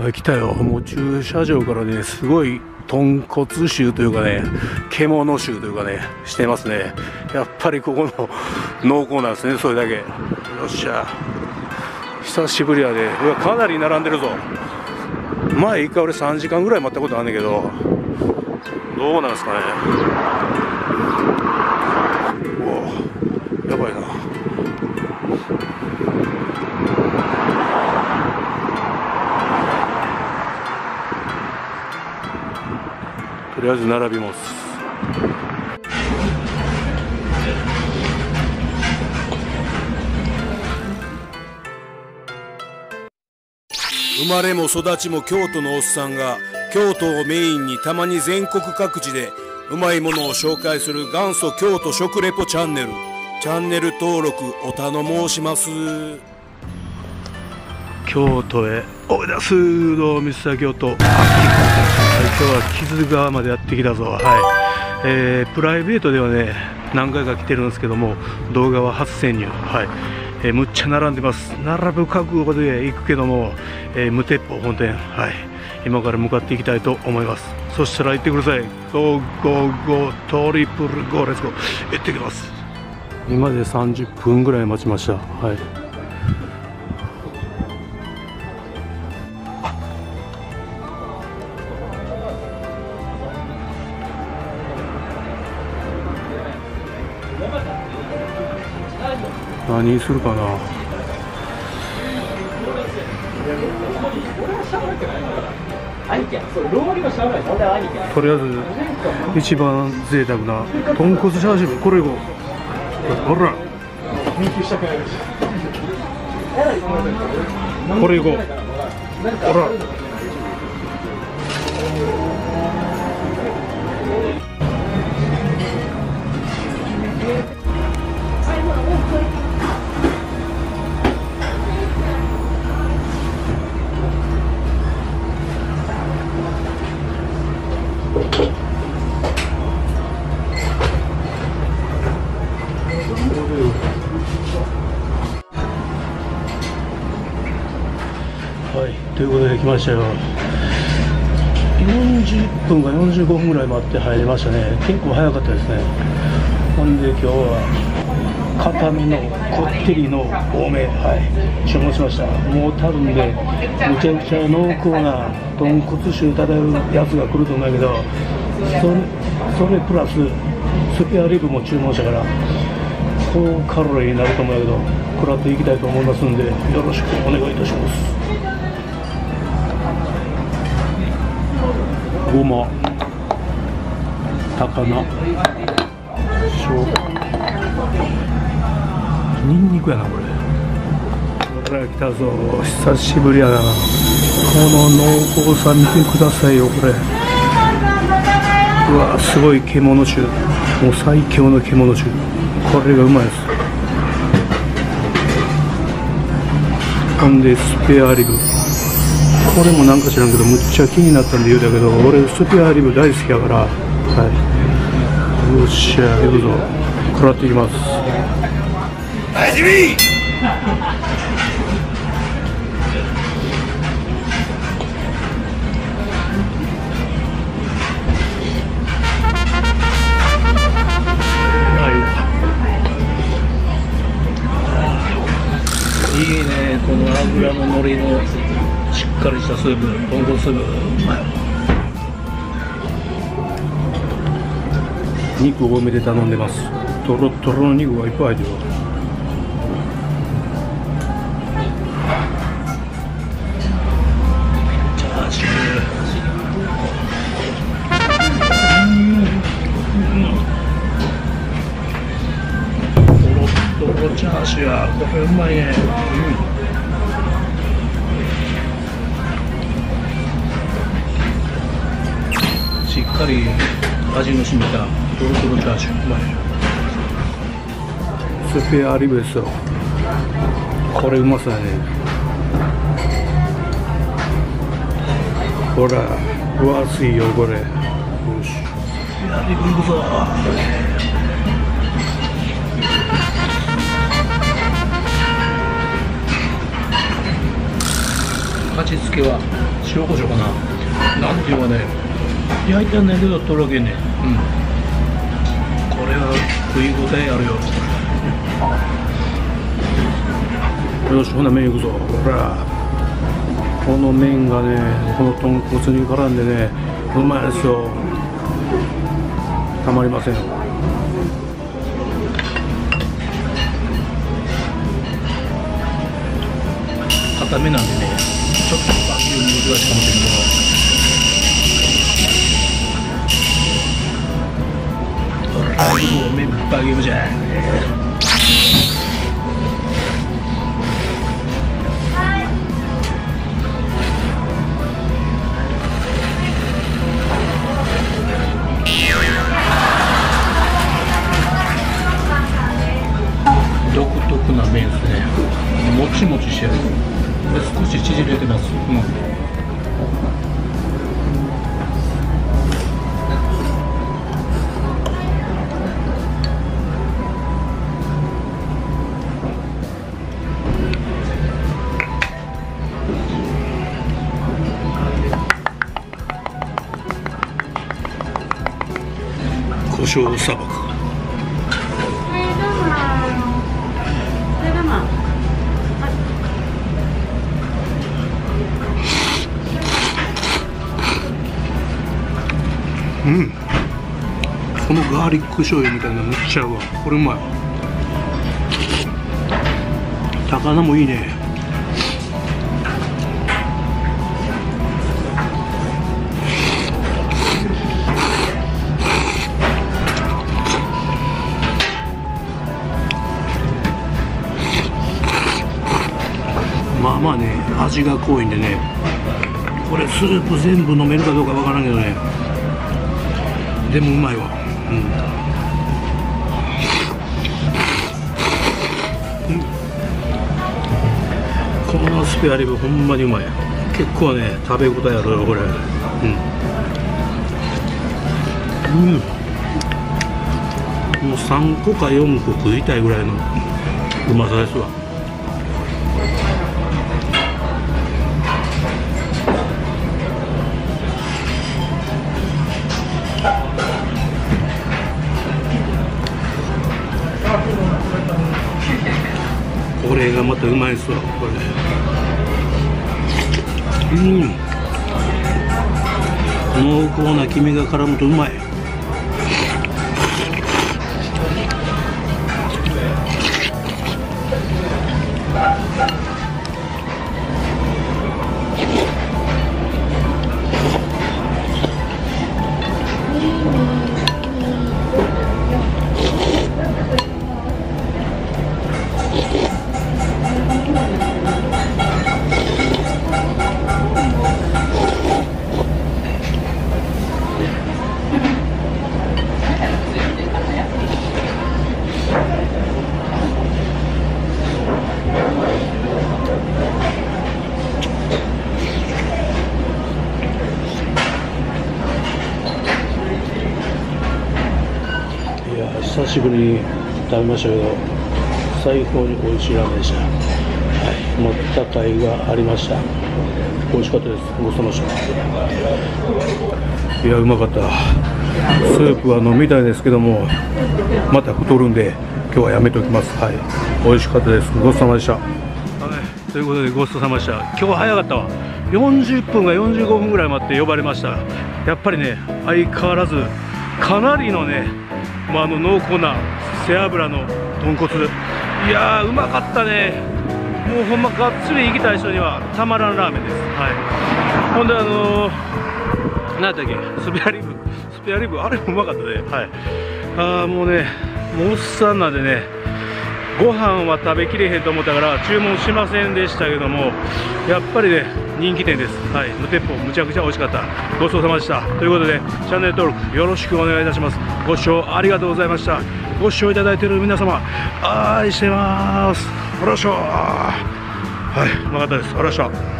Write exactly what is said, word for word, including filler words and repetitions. あ、来たよ。もう駐車場からね、すごい豚骨臭というかね、獣臭というかね、してますね。やっぱりここの濃厚なんですね、それだけ。よっしゃ、久しぶりやで。うわ、かなり並んでるぞ。前一回俺さんじかんぐらい待ったことあるんだけど、どうなんですかね。うわ、やばいな。とりあえず並びます。生まれも育ちも京都のおっさんが、京都をメインにたまに全国各地でうまいものを紹介する元祖京都食レポチャンネル。チャンネル登録お頼申します。京都へおいだすー。どうも三崎京都。今日は木津川までやってきたぞ。はい、えー、プライベートではね何回か来てるんですけども、動画は初潜入。はい、えー、むっちゃ並んでます。並ぶ覚悟で行くけども、えー、無鉄砲本店。はい、今から向かっていきたいと思います。そしたら行ってください。ゴーゴーゴートリプルゴーレッツゴー。行ってきます。今でさんじゅっぷんぐらい待ちました。はい、何するかな。とりあえず一番贅沢な豚骨チャーシュー、これいこう。ほらこれいこう。ほらということで来ましたよ。よんじゅっぷんかよんじゅうごふんぐらい待って入りましたね。結構早かったですね。ほんで今日は硬めのこってりの多め、はい、注文しました。もう多分ね、むちゃくちゃ濃厚な豚骨臭漂うやつが来ると思うんだけど、そ れ, それプラススペアリブも注文したから高カロリーになると思うんだけど、食らっていきたいと思いますんでよろしくお願いいたします。ごま、高菜、しょうが、にんにくやなこれ。これ来たぞ、久しぶりやな。この濃厚さ見てくださいよこれ。うわすごい獣臭、もう最強の獣臭。これがうまいです。ほんでスペアリブ。これもなんか知らんけどむっちゃ気になったんで言うだけど、俺スペアリブ大好きやから、はい、よっしゃ行くぞ。食らっていきます。始めいいね、この脂ののりのしっかりしたスープ、豚骨スープ、うまい。肉多めで頼んでます。とろとろの肉がいっぱい入ってる。チャーシュー。とろとろチャーシュー、これうまいね。うんしっかり味のしみたトロトロチャーシュー、うまい。スペアリブですよ。これうまそうやね。ほら分厚いよこれ。よし、スペアリブいくぞ。勝ちつけは塩コショウかな、なんていうかね、焼いてんだけどとろけね、うん、これは食い応えあるよ。よし、ほな麺いくぞ。ほらこの麺がね、この豚骨に絡んでね、うまいですよ、たまりません。硬めなんでね、ちょっとバキューム難しいかもしれないけど、ああ、麺バキュームじゃん。独特な麺ですね。もちもちしてる。少し縮れてます。うん、胡椒砂漠。うん、このガーリック醤油みたいなのめっちゃ合うわ。これうまい。魚もいいね。まあまあね、味が濃いんでね、これスープ全部飲めるかどうかわからんけどね、でもうまいわ、うんうん、このスペアリブほんまにうまい。結構ね食べ応えあるよこれ、うん、うん、もうさんこかよんこ食いたいぐらいのうまさですわ。これがまたうまいっすわ、これ。うん。濃厚な黄身が絡むとうまい。久しぶりに食べましたけど、最高に美味しいラーメンでした。はい、持った甲斐がありました。美味しかったです。ごちそうさまでした。いや、うまかった。スープは飲みたいですけども、また太るんで今日はやめておきます。はい、美味しかったです。ごちそうさまでした。はい、ということでごちそうさまでした。今日は早かったわ。よんじゅっぷんかよんじゅうごふんぐらい待って呼ばれました。やっぱりね、相変わらずかなりのね、まあ、あの濃厚な背脂の豚骨、いやーうまかったね。もうほんまがっつり行きたい人にはたまらんラーメンです。はい、ほんであのー、なんだっけ、スペアリブスペアリブあれもうまかったね。はい、あーもうね、もうおっさんなんでね、ご飯は食べきれへんと思ったから注文しませんでしたけども、やっぱりね人気店です。はい、無鉄砲むちゃくちゃ美味しかった。ごちそうさまでした。ということでチャンネル登録よろしくお願いいたします。ご視聴ありがとうございました。ご視聴いただいている皆様愛してます。おらっしゃー。はい、うまかったです。おらっしゃー。